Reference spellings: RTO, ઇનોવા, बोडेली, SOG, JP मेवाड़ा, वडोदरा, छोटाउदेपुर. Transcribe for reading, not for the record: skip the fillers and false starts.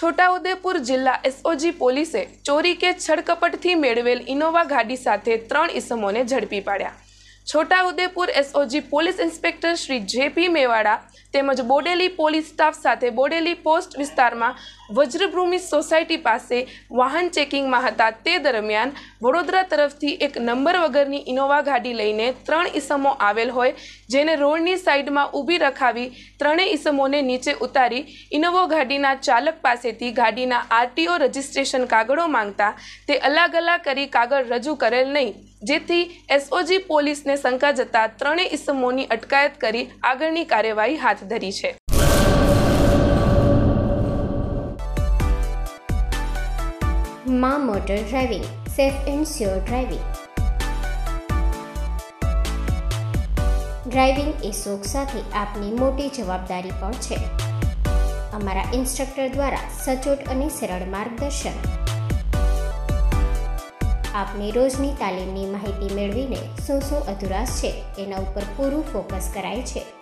छोटाउदेपुर जिला SOG पोलीसे चोरी के छड़कपटथी मेळवेल इनोवा गाड़ी साथे 3 ઈસમોને ઝડપી પાડ્યા। छोटाउदेपुर SOG police inspector Shri JP मेवाड़ा तेमज बोडेली पोलीस स्टाफ साथे बोडेली पोस्ट विस्तार में वज्रभूमि सोसायटी पास वाहन चेकिंग में हता ते दरमियान वडोदरा तरफथी एक नंबर वगरनी इनोवा गाड़ी लईने 3 ઈસમો आवेल होय, जेने रोडनी साइड में ऊभी रखावी 3 ઈસમોને नीचे उतारी इनोवा गाड़ीना चालक पासेथी गाड़ीना RTO रजिस्ट्रेशन कागड़ों मांगता ते अलागला करी कागळ रजू करेल नहीं, जेथी SOG पोलीस ने शंका जता 3 ઈસમોની अटकायत करी आगळनी कार्यवाही हाथ धरी छे। मां motor driving, safe and sure driving. Driving ए शौक साथे आपनी मोटी जवाबदारी पण छे। अमारा इंस्ट्रक्टर द्वारा सचोट अने सरल मार्गदर्शन आपने रोजनी तालीमनी माहिती मेळवीने शू अधुरास छे एना उपर पूरुं फोकस कराय छे।